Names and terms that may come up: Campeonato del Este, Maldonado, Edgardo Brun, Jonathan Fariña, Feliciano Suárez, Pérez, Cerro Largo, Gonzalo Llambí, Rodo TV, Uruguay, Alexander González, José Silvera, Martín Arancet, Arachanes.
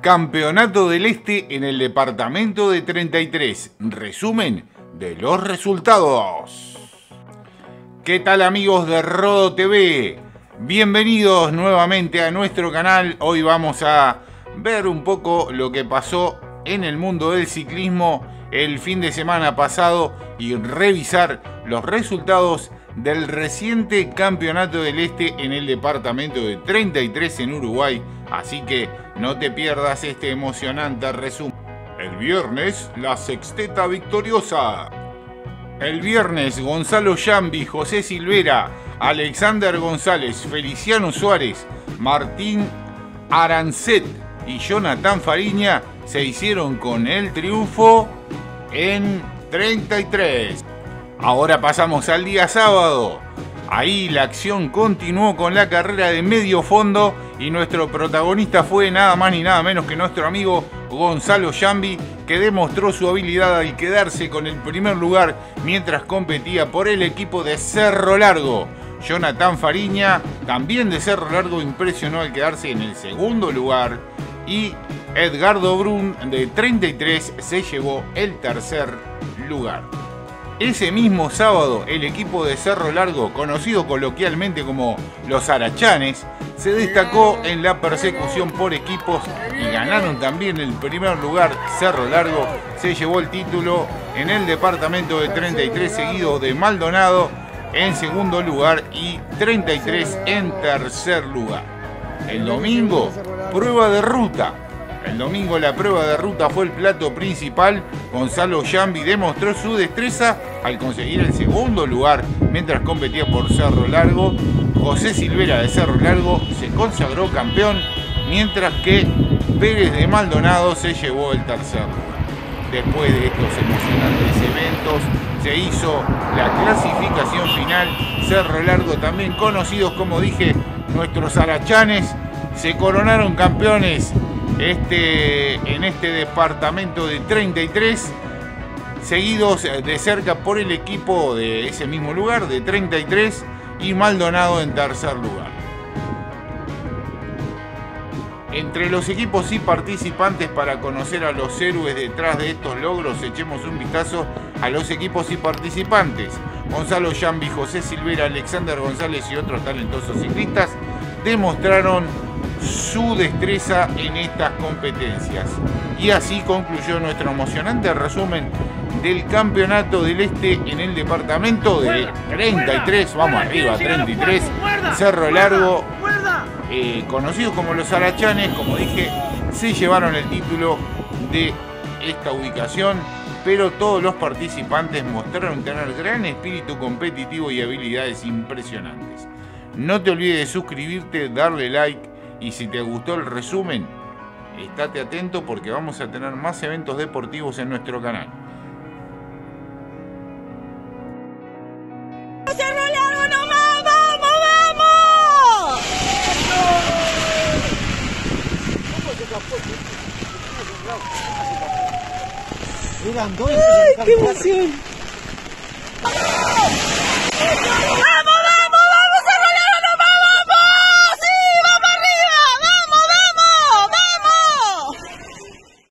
Campeonato del Este en el departamento de 33. Resumen de los resultados. ¿Qué tal, amigos de Rodo TV? Bienvenidos nuevamente a nuestro canal. Hoy vamos a ver un poco lo que pasó en el mundo del ciclismo el fin de semana pasado y revisar los resultados del reciente Campeonato del Este en el departamento de 33 en Uruguay. Así que no te pierdas este emocionante resumen. El viernes, la sexteta victoriosa. El viernes, Gonzalo Llambí, José Silvera, Alexander González, Feliciano Suárez, Martín Arancet y Jonathan Fariña se hicieron con el triunfo en 33. Ahora pasamos al día sábado. Ahí la acción continuó con la carrera de medio fondo y nuestro protagonista fue nada más ni nada menos que nuestro amigo Gonzalo Llambí, que demostró su habilidad al quedarse con el primer lugar mientras competía por el equipo de Cerro Largo. Jonathan Fariña, también de Cerro Largo, impresionó al quedarse en el segundo lugar y Edgardo Brun, de 33, se llevó el tercer lugar. Ese mismo sábado, el equipo de Cerro Largo, conocido coloquialmente como los Arachanes, se destacó en la persecución por equipos y ganaron también el primer lugar. Cerro Largo se llevó el título en el departamento de 33, seguido de Maldonado en segundo lugar y 33 en tercer lugar. El domingo, prueba de ruta. El domingo la prueba de ruta fue el plato principal. Gonzalo Llambí demostró su destreza al conseguir el segundo lugar mientras competía por Cerro Largo. José Silvera, de Cerro Largo, se consagró campeón, mientras que Pérez, de Maldonado, se llevó el tercer lugar. Después de estos emocionantes eventos se hizo la clasificación final. Cerro Largo, también conocidos como dije, nuestros Arachanes, se coronaron campeones en este departamento de 33, seguidos de cerca por el equipo de ese mismo lugar, de 33, y Maldonado en tercer lugar. Entre los equipos y participantes, para conocer a los héroes detrás de estos logros, echemos un vistazo a los equipos y participantes. Gonzalo Llambí, José Silvera, Alexander González y otros talentosos ciclistas demostraron su destreza en estas competencias. Y así concluyó nuestro emocionante resumen del Campeonato del Este en el departamento de 33, vamos arriba, 33, Cerro Largo, conocidos como los Arachanes, como dije, se llevaron el título de esta ubicación, pero todos los participantes mostraron tener gran espíritu competitivo y habilidades impresionantes. No te olvides de suscribirte, darle like. Y si te gustó el resumen, estate atento porque vamos a tener más eventos deportivos en nuestro canal. ¡Cerro Largo, no más! ¡Vamos, vamos! ¡Ay, qué emoción!